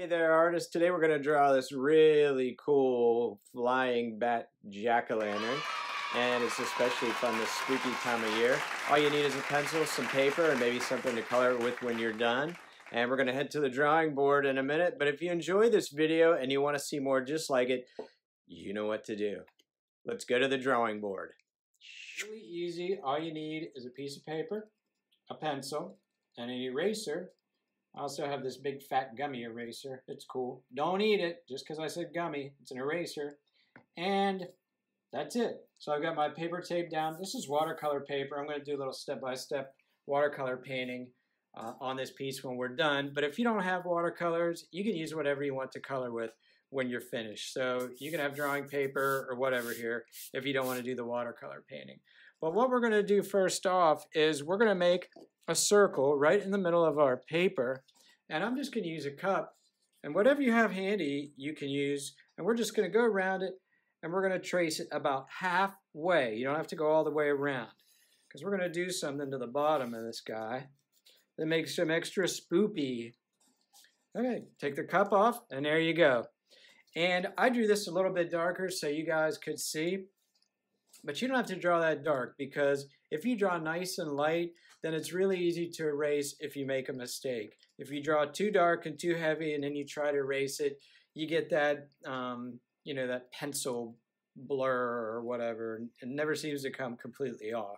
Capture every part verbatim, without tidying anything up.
Hey there, artists. Today we're going to draw this really cool flying bat jack-o'-lantern, and it's especially fun this spooky time of year. All you need is a pencil, some paper, and maybe something to color it with when you're done. And we're going to head to the drawing board in a minute, but if you enjoy this video and you want to see more just like it, you know what to do. Let's go to the drawing board. Really easy. All you need is a piece of paper, a pencil, and an eraser. I also have this big fat gummy eraser. It's cool. Don't eat it just because I said gummy. It's an eraser. And that's it. So I've got my paper taped down. This is watercolor paper. I'm going to do a little step-by-step watercolor painting uh, on this piece when we're done. But if you don't have watercolors, you can use whatever you want to color with when you're finished. So you can have drawing paper or whatever here if you don't want to do the watercolor painting. But what we're going to do first off is we're going to make a circle right in the middle of our paper, and I'm just going to use a cup, and whatever you have handy you can use, and we're just going to go around it, and we're going to trace it about halfway. You don't have to go all the way around, because we're going to do something to the bottom of this guy that makes him extra spoopy. Okay, take the cup off, and there you go. And I drew this a little bit darker so you guys could see, but you don't have to draw that dark, because if you draw nice and light, then it's really easy to erase if you make a mistake. If you draw too dark and too heavy and then you try to erase it, you get that, um, you know, that pencil blur or whatever. It never seems to come completely off.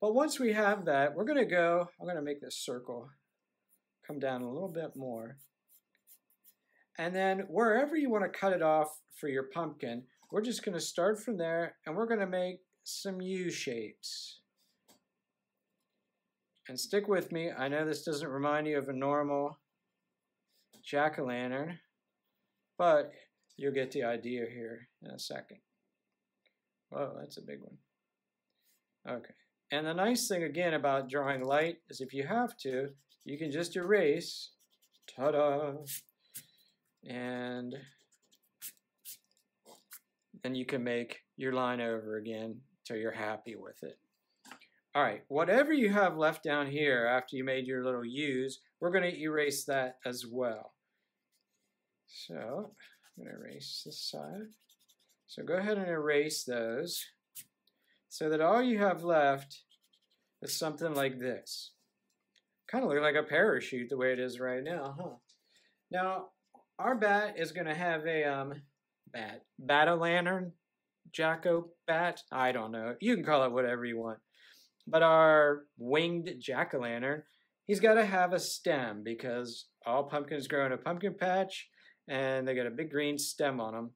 But once we have that, we're going to go, I'm going to make this circle come down a little bit more. And then wherever you want to cut it off for your pumpkin, we're just going to start from there, and we're going to make some U shapes. And stick with me, I know this doesn't remind you of a normal jack-o'-lantern, but you'll get the idea here in a second. Whoa, that's a big one. Okay, and the nice thing again about drawing light is if you have to, you can just erase, ta-da, and then you can make your line over again till you're happy with it. All right, whatever you have left down here after you made your little U's, we're going to erase that as well. So I'm going to erase this side. So go ahead and erase those so that all you have left is something like this. Kind of look like a parachute the way it is right now, huh? Now, our bat is going to have a um, bat, bat-o'-lantern, Jacko bat, I don't know. You can call it whatever you want. But our winged jack-o'-lantern, he's got to have a stem, because all pumpkins grow in a pumpkin patch, and they got a big green stem on them.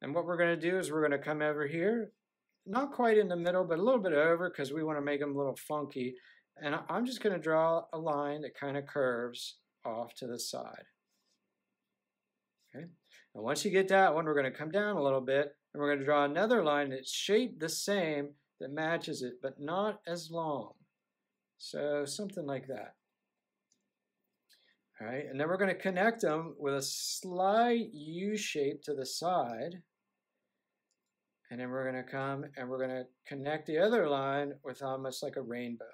And what we're going to do is we're going to come over here, not quite in the middle, but a little bit over, because we want to make them a little funky. And I'm just going to draw a line that kind of curves off to the side. Okay. And once you get that one, we're going to come down a little bit, and we're going to draw another line that's shaped the same, that matches it, but not as long. So something like that. All right, and then we're going to connect them with a slight U shape to the side. And then we're going to come and we're going to connect the other line with almost like a rainbow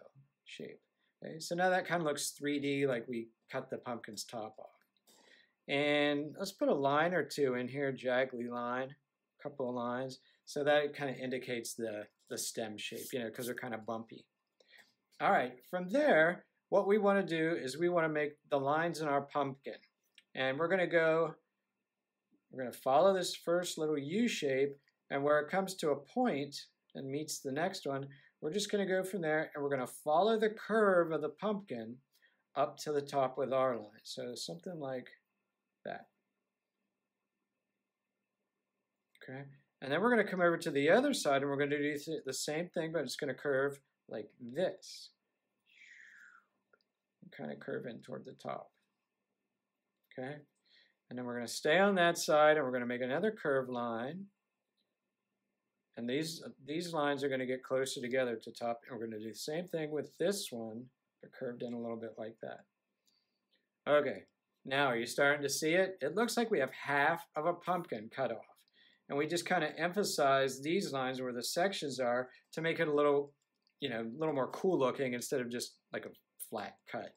shape. Okay, so now that kind of looks three D, like we cut the pumpkin's top off. And let's put a line or two in here, jaggly line, a couple of lines, so that kind of indicates the the stem shape, you know, because they're kind of bumpy. All right, from there, what we want to do is we want to make the lines in our pumpkin. And we're going to go, we're going to follow this first little U shape, and where it comes to a point and meets the next one, we're just going to go from there, and we're going to follow the curve of the pumpkin up to the top with our line. So something like that. Okay. And then we're going to come over to the other side, and we're going to do the same thing, but it's going to curve like this. And kind of curve in toward the top. Okay? And then we're going to stay on that side, and we're going to make another curved line. And these, these lines are going to get closer together to top. And we're going to do the same thing with this one, but curved in a little bit like that. Okay. Now, are you starting to see it? It looks like we have half of a pumpkin cut off. And we just kind of emphasize these lines where the sections are to make it a little, you know, a little more cool looking instead of just like a flat cut.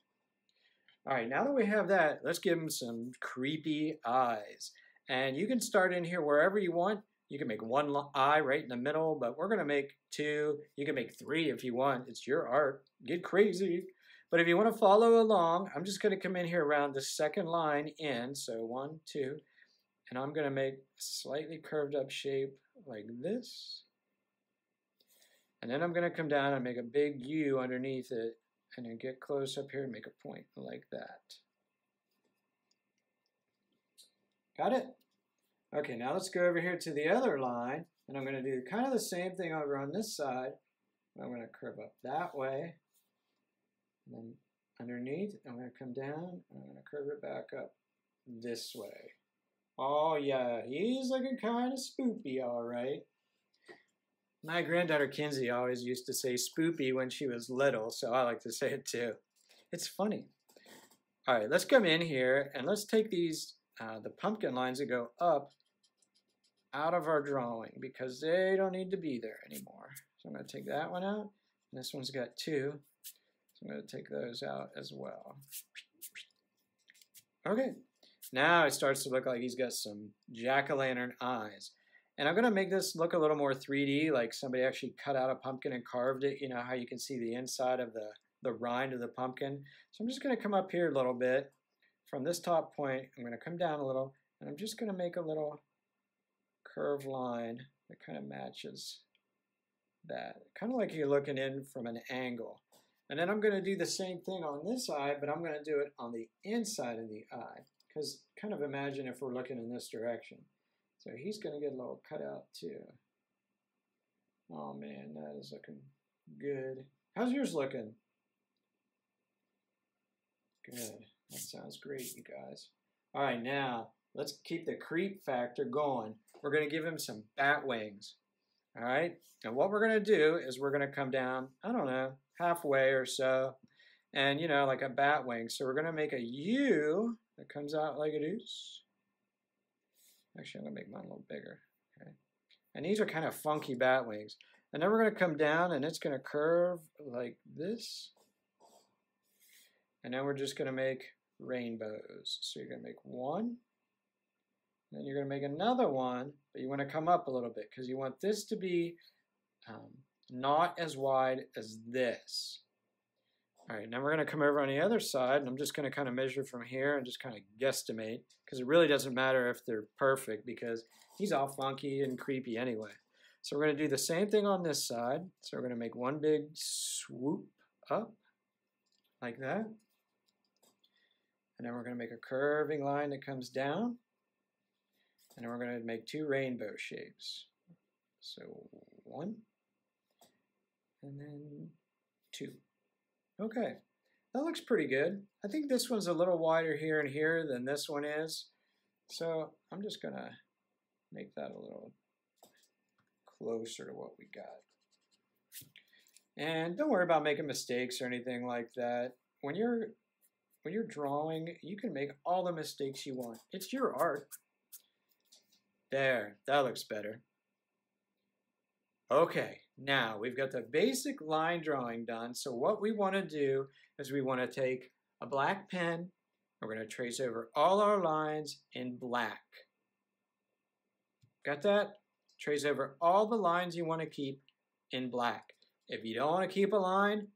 All right, now that we have that, let's give them some creepy eyes. And you can start in here wherever you want. You can make one eye right in the middle, but we're gonna make two. You can make three if you want. It's your art. Get crazy. But if you wanna follow along, I'm just gonna come in here around the second line in, so one, two, and I'm gonna make a slightly curved up shape like this. And then I'm gonna come down and make a big U underneath it, and then get close up here and make a point like that. Got it? Okay, now let's go over here to the other line, and I'm gonna do kind of the same thing over on this side. I'm gonna curve up that way, and then underneath, I'm gonna come down, and I'm gonna curve it back up this way. Oh yeah, he's looking kind of spoopy, all right. My granddaughter Kinsey always used to say spoopy when she was little, so I like to say it too. It's funny. All right, let's come in here and let's take these, uh, the pumpkin lines that go up out of our drawing because they don't need to be there anymore. So I'm gonna take that one out, and this one's got two. So I'm gonna take those out as well. Okay, now it starts to look like he's got some jack-o'-lantern eyes. And I'm gonna make this look a little more three D, like somebody actually cut out a pumpkin and carved it, you know, how you can see the inside of the, the rind of the pumpkin. So I'm just gonna come up here a little bit. From this top point, I'm gonna come down a little, and I'm just gonna make a little curved line that kind of matches that. Kind of like you're looking in from an angle. And then I'm gonna do the same thing on this eye, but I'm gonna do it on the inside of the eye, because kind of imagine if we're looking in this direction. So he's gonna get a little cutout too. Oh man, that is looking good. How's yours looking? Good, that sounds great, you guys. All right, now let's keep the creep factor going. We're gonna give him some bat wings, all right? And what we're gonna do is we're gonna come down, I don't know, halfway or so, and you know, like a bat wing. So we're gonna make a U that comes out like it is. Actually, I'm gonna make mine a little bigger, okay? And these are kind of funky bat wings. And then we're gonna come down and it's gonna curve like this. And then we're just gonna make rainbows. So you're gonna make one, then you're gonna make another one, but you wanna come up a little bit because you want this to be um, not as wide as this. All right, now we're gonna come over on the other side, and I'm just gonna kind of measure from here and just kind of guesstimate, because it really doesn't matter if they're perfect because he's all funky and creepy anyway. So we're gonna do the same thing on this side. So we're gonna make one big swoop up, like that. And then we're gonna make a curving line that comes down. And then we're gonna make two rainbow shapes. So one, and then two. Okay, that looks pretty good. I think this one's a little wider here and here than this one is. So I'm just gonna make that a little closer to what we got. And don't worry about making mistakes or anything like that. When you're, when you're drawing, you can make all the mistakes you want. It's your art. There, that looks better. Okay, now we've got the basic line drawing done. So what we want to do is we want to take a black pen. We're going to trace over all our lines in black. Got that? Trace over all the lines you want to keep in black. If you don't want to keep a line,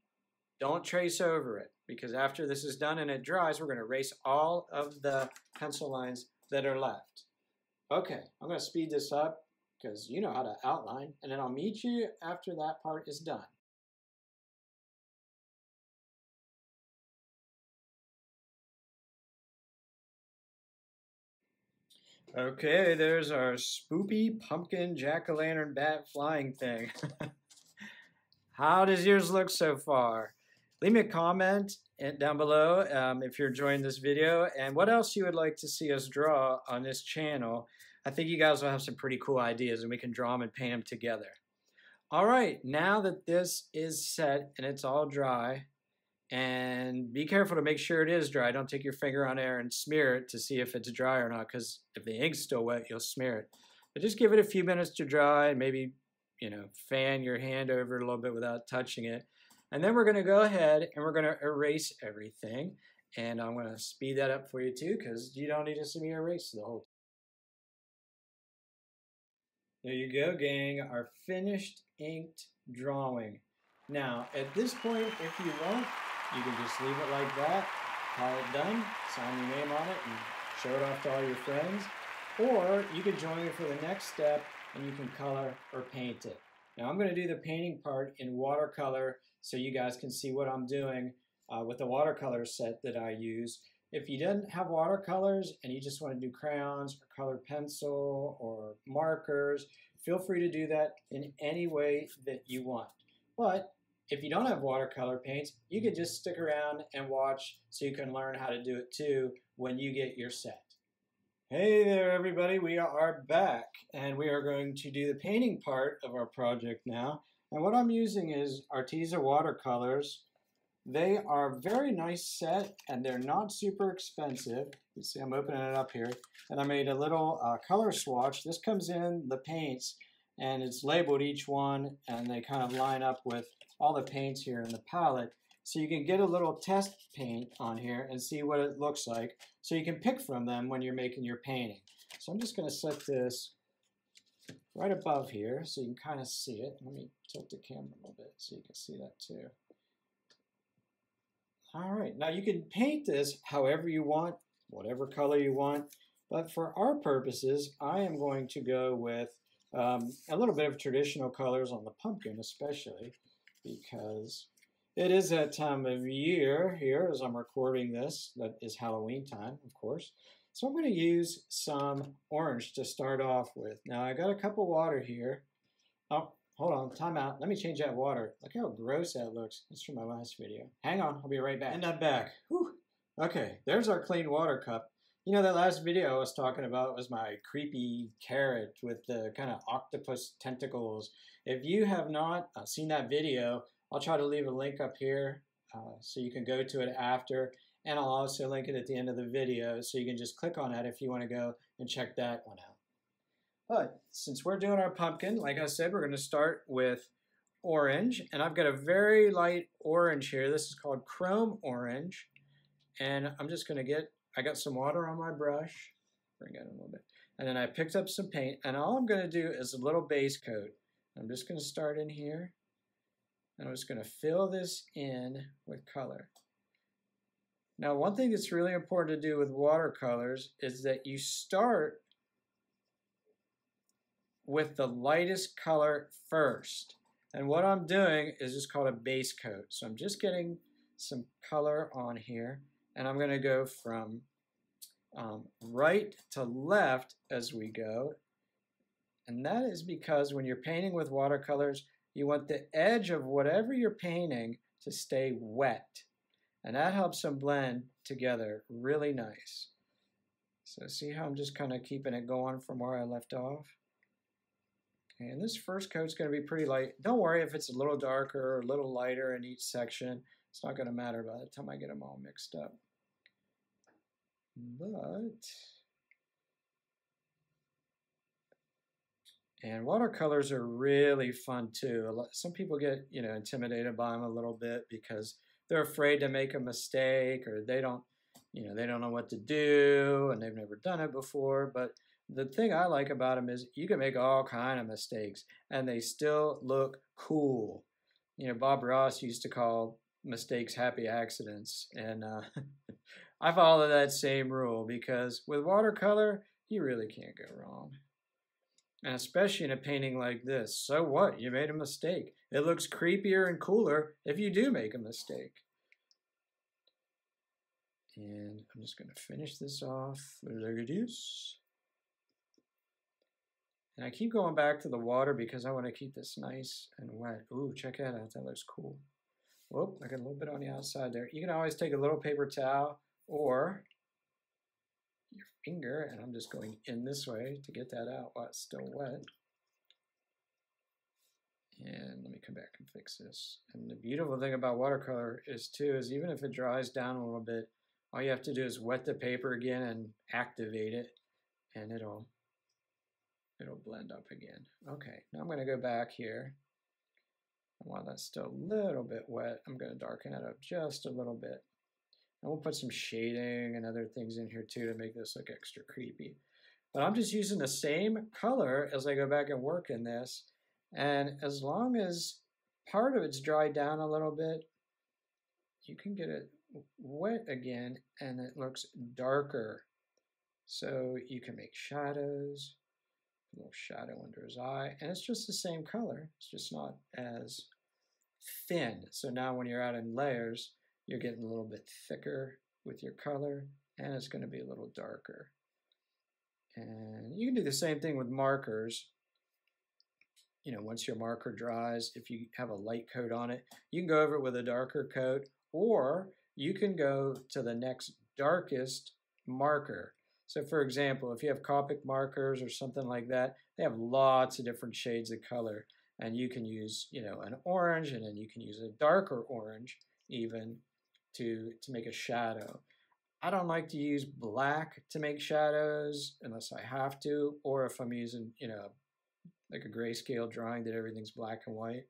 don't trace over it, because after this is done and it dries, we're going to erase all of the pencil lines that are left. Okay, I'm going to speed this up, because you know how to outline, and then I'll meet you after that part is done. Okay, there's our spoopy pumpkin jack-o'-lantern bat flying thing. How does yours look so far? Leave me a comment down below um, if you're enjoying this video, and what else you would like to see us draw on this channel. I think you guys will have some pretty cool ideas, and we can draw them and paint them together. All right, now that this is set and it's all dry, and be careful to make sure it is dry. Don't take your finger on there and smear it to see if it's dry or not, because if the ink's still wet, you'll smear it. But just give it a few minutes to dry, and maybe, you know, fan your hand over it a little bit without touching it. And then we're gonna go ahead and we're gonna erase everything. And I'm going to speed that up for you too, because you don't need to see me erase the whole time. There you go, gang, our finished inked drawing. Now, at this point, if you want, you can just leave it like that, call it done, sign your name on it, and show it off to all your friends. Or you can join me for the next step, and you can color or paint it. Now, I'm going to do the painting part in watercolor so you guys can see what I'm doing uh, with the watercolor set that I use. If you didn't have watercolors and you just want to do crayons or colored pencil or markers, feel free to do that in any way that you want. But if you don't have watercolor paints, you can just stick around and watch so you can learn how to do it too when you get your set. Hey there, everybody. We are back, and we are going to do the painting part of our project now. And what I'm using is Arteza watercolors. They are a very nice set, and they're not super expensive. You see, I'm opening it up here, and I made a little uh, color swatch. This comes in the paints, and it's labeled each one, and they kind of line up with all the paints here in the palette. So you can get a little test paint on here and see what it looks like, so you can pick from them when you're making your painting. So I'm just going to set this right above here so you can kind of see it. Let me tilt the camera a little bit so you can see that too. All right, now you can paint this however you want, whatever color you want, but for our purposes, I am going to go with um, a little bit of traditional colors on the pumpkin, especially because it is that time of year here as I'm recording this. That is Halloween time, of course. So I'm going to use some orange to start off with. Now, I got a cup of water here. Oh, hold on, time out. Let me change that water. Look how gross that looks. That's from my last video. Hang on, I'll be right back. And I'm back. Whew. Okay, there's our clean water cup. You know, that last video I was talking about was my creepy carrot with the kind of octopus tentacles. If you have not seen that video, I'll try to leave a link up here uh, so you can go to it after. And I'll also link it at the end of the video so you can just click on that if you want to go and check that one out. But since we're doing our pumpkin, like I said, we're going to start with orange. And I've got a very light orange here. This is called chrome orange. And I'm just going to get, I got some water on my brush. Bring it in a little bit. And then I picked up some paint. And all I'm going to do is a little base coat. I'm just going to start in here. And I'm just going to fill this in with color. Now, one thing that's really important to do with watercolors is that you start with the lightest color first. And what I'm doing is just called a base coat. So I'm just getting some color on here, and I'm going to go from um, right to left as we go. And that is because when you're painting with watercolors, you want the edge of whatever you're painting to stay wet. And that helps them blend together really nice. So see how I'm just kind of keeping it going from where I left off? Okay, and this first coat's going to be pretty light. Don't worry if it's a little darker or a little lighter in each section. It's not going to matter by the time I get them all mixed up. But... and watercolors are really fun too. Some people get, you know, intimidated by them a little bit because they're afraid to make a mistake, or they don't, you know, they don't know what to do and they've never done it before. But the thing I like about them is you can make all kinds of mistakes and they still look cool. You know, Bob Ross used to call mistakes happy accidents, and uh, I follow that same rule because with watercolor, you really can't go wrong. And especially in a painting like this, so what? You made a mistake. It looks creepier and cooler if you do make a mistake. And I'm just going to finish this off. Reduce. And I keep going back to the water because I want to keep this nice and wet. Ooh, check that out. That looks cool. Whoop, I got a little bit on the outside there. You can always take a little paper towel or your finger, and I'm just going in this way to get that out while it's still wet. And let me come back and fix this. And the beautiful thing about watercolor is too is even if it dries down a little bit, all you have to do is wet the paper again and activate it, and it'll it'll blend up again. Okay, now I'm going to go back here, and while that's still a little bit wet, I'm going to darken it up just a little bit. And we'll put some shading and other things in here too to make this look extra creepy. But I'm just using the same color as I go back and work in this. And as long as part of it's dried down a little bit, you can get it wet again and it looks darker. So you can make shadows, a little shadow under his eye, and it's just the same color. It's just not as thin. So now when you're out in layers, you're getting a little bit thicker with your color and it's going to be a little darker. And you can do the same thing with markers. You know, once your marker dries, if you have a light coat on it, you can go over it with a darker coat, or you can go to the next darkest marker. So for example, if you have Copic markers or something like that, they have lots of different shades of color, and you can use, you know, an orange, and then you can use a darker orange even to, to make a shadow. I don't like to use black to make shadows unless I have to, or if I'm using, you know, like a grayscale drawing that everything's black and white,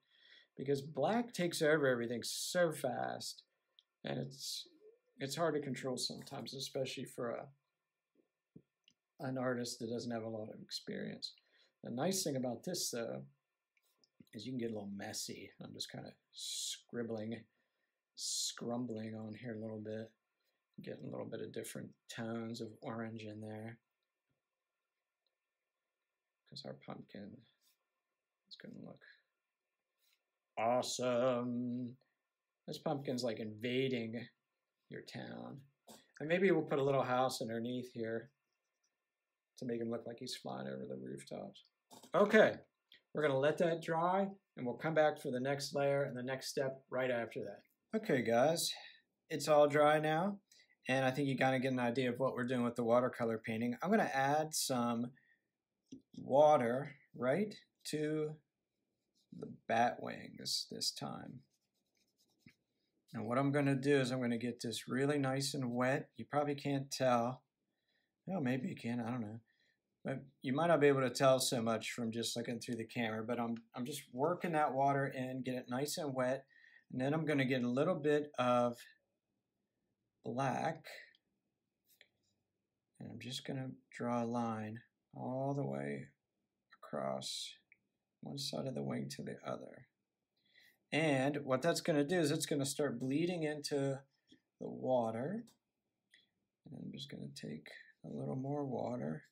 because black takes over everything so fast, and it's, it's hard to control sometimes, especially for a an artist that doesn't have a lot of experience. The nice thing about this though is you can get a little messy. I'm just kind of scribbling, scrumbling on here a little bit, getting a little bit of different tones of orange in there, because our pumpkin is going to look awesome. This pumpkin's like invading your town. And maybe we'll put a little house underneath here to make him look like he's flying over the rooftops. Okay, we're gonna let that dry and we'll come back for the next layer and the next step right after that. Okay guys, it's all dry now, and I think you kind of get an idea of what we're doing with the watercolor painting. I'm gonna add some water right to the bat wings this time. And what I'm gonna do is I'm gonna get this really nice and wet. You probably can't tell. Well, maybe you can, I don't know. But you might not be able to tell so much from just looking through the camera, but I'm, I'm just working that water in, get it nice and wet, and then I'm gonna get a little bit of black, and I'm just gonna draw a line all the way across one side of the wing to the other. And what that's gonna do is it's gonna start bleeding into the water, and I'm just gonna take a little more water,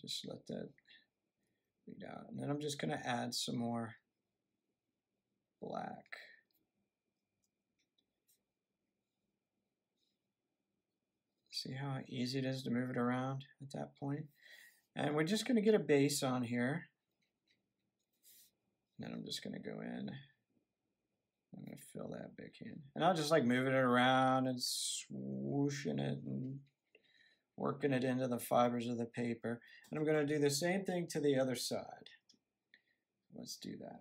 just let that bleed out. And then I'm just gonna add some more black. See how easy it is to move it around at that point? And we're just gonna get a base on here. And then I'm just gonna go in, I'm gonna fill that back in. And I'll just like moving it around and swooshing it and working it into the fibers of the paper. And I'm going to do the same thing to the other side. Let's do that.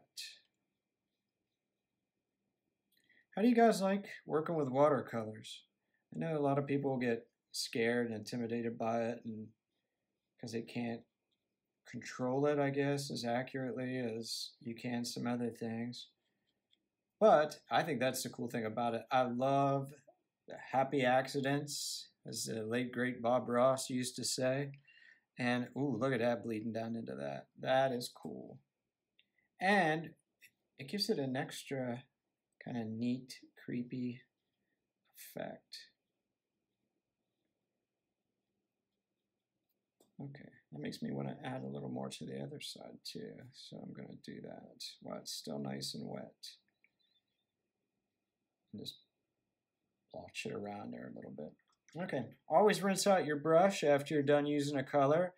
How do you guys like working with watercolors? I know a lot of people get scared and intimidated by it, and because they can't control it, I guess, as accurately as you can some other things. But I think that's the cool thing about it. I love the happy accidents, as the late, great Bob Ross used to say. And, ooh, look at that bleeding down into that. That is cool. And it gives it an extra kind of neat, creepy effect. Okay, that makes me want to add a little more to the other side too. So I'm going to do that while it's still nice and wet. And just blotch it around there a little bit. Okay, always rinse out your brush after you're done using a color.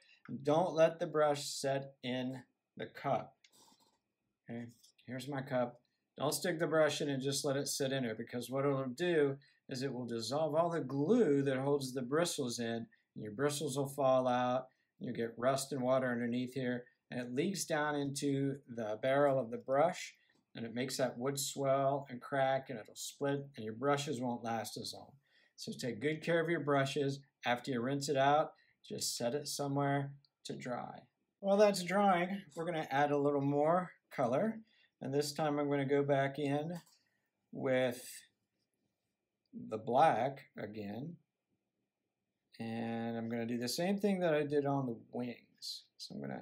Don't let the brush set in the cup. Okay, here's my cup. Don't stick the brush in and just let it sit in it, because what it'll do is it will dissolve all the glue that holds the bristles in, and your bristles will fall out, and you'll get rust and water underneath here, and it leaks down into the barrel of the brush, and it makes that wood swell and crack, and it'll split, and your brushes won't last as long. So take good care of your brushes. After you rinse it out, just set it somewhere to dry. While that's drying, we're going to add a little more color. And this time I'm going to go back in with the black again. And I'm going to do the same thing that I did on the wings. So I'm going to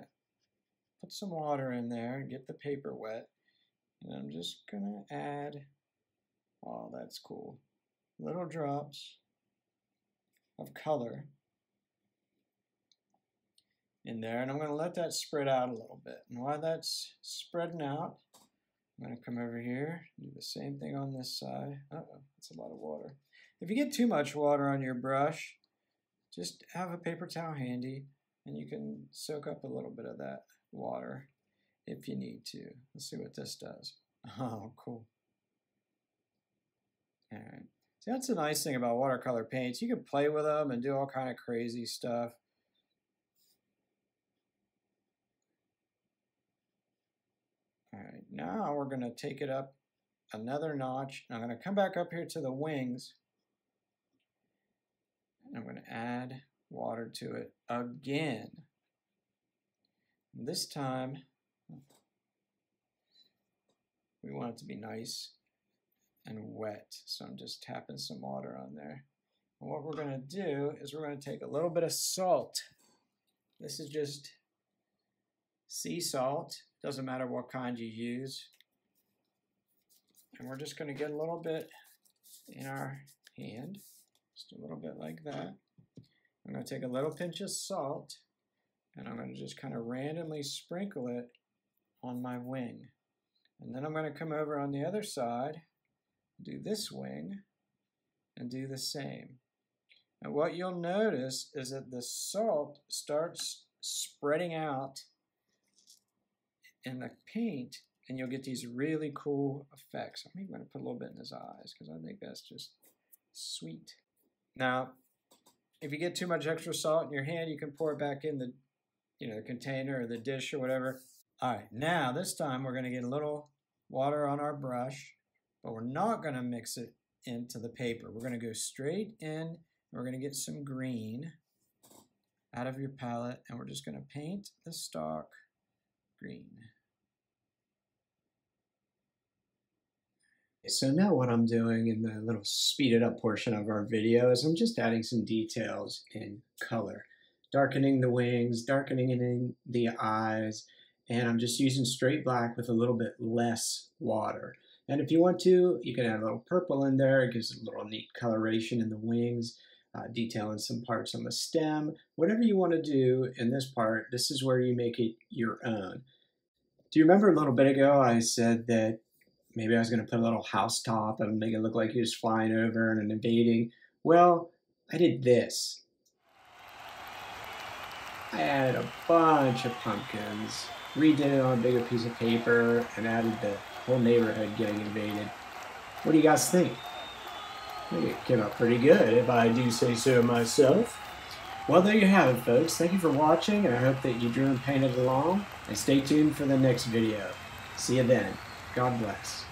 put some water in there, get the paper wet. And I'm just going to add, oh, that's cool, little drops of color in there. And I'm going to let that spread out a little bit. And while that's spreading out, I'm going to come over here, do the same thing on this side. Uh-oh, that's a lot of water. If you get too much water on your brush, just have a paper towel handy and you can soak up a little bit of that water if you need to. Let's see what this does. Oh, cool. All right. See, that's the nice thing about watercolor paints. You can play with them and do all kind of crazy stuff. All right, now we're gonna take it up another notch. I'm gonna come back up here to the wings. I'm going to add water to it again. And this time, we want it to be nice and wet, so I'm just tapping some water on there. And what we're going to do is we're going to take a little bit of salt. This is just sea salt. Doesn't matter what kind you use. And we're just going to get a little bit in our hand. Just a little bit like that. I'm going to take a little pinch of salt and I'm going to just kind of randomly sprinkle it on my wing. And then I'm going to come over on the other side, do this wing, and do the same. And what you'll notice is that the salt starts spreading out in the paint and you'll get these really cool effects. I'm even going to put a little bit in his eyes because I think that's just sweet. Now, if you get too much extra salt in your hand, you can pour it back in the, you know, the container or the dish or whatever. All right, now this time we're going to get a little water on our brush, but we're not going to mix it into the paper. We're going to go straight in, and we're going to get some green out of your palette, and we're just going to paint the stalk green. So now what I'm doing in the little speeded up portion of our video is I'm just adding some details in color. Darkening the wings, darkening in the eyes, and I'm just using straight black with a little bit less water. And if you want to, you can add a little purple in there. It gives a little neat coloration in the wings, uh, detailing some parts on the stem. Whatever you want to do in this part, this is where you make it your own. Do you remember a little bit ago I said that maybe I was going to put a little housetop and make it look like he was flying over and invading? Well, I did this. I added a bunch of pumpkins, redid it on a bigger piece of paper, and added the whole neighborhood getting invaded. What do you guys think? I think it came out pretty good, if I do say so myself. Well, there you have it, folks. Thank you for watching, and I hope that you drew and painted along. And stay tuned for the next video. See you then. God bless.